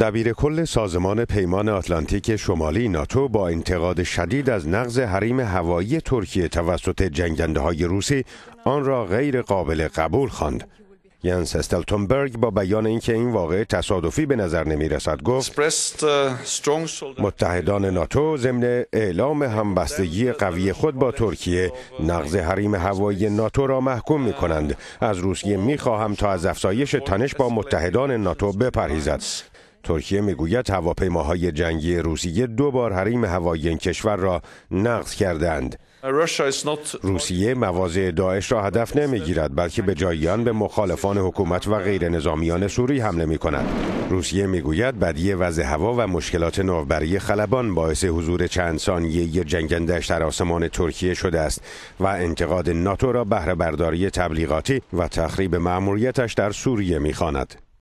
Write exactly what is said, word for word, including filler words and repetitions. دبیر کل سازمان پیمان آتلانتیک شمالی ناتو با انتقاد شدید از نقض حریم هوایی ترکیه توسط جنگنده‌های روسی آن را غیر قابل قبول خواند. ینس استلتنبرگ با بیان اینکه این واقعه تصادفی به نظر نمی رسد گفت متحدان ناتو ضمن اعلام همبستگی قوی خود با ترکیه نقض حریم هوایی ناتو را محکوم می کنند. از روسیه می خواهم تا از افزایش تنش با متحدان ناتو بپرهیزد. ترکیه میگوید هواپیماهای جنگی روسیه دو بار حریم هوایی این کشور را نقض کردند. روسیه مواضع داعش را هدف نمیگیرد، بلکه به جای آن به مخالفان حکومت و غیر نظامیان سوری حمله می کند. روسیه میگوید بدی وضع هوا و مشکلات ناوبری خلبان باعث حضور چند ثانیه جنگنده‌اش در آسمان ترکیه شده است و انتقاد ناتو را بهره برداری تبلیغاتی و تخریب مأموریتش در سوریه میخواند.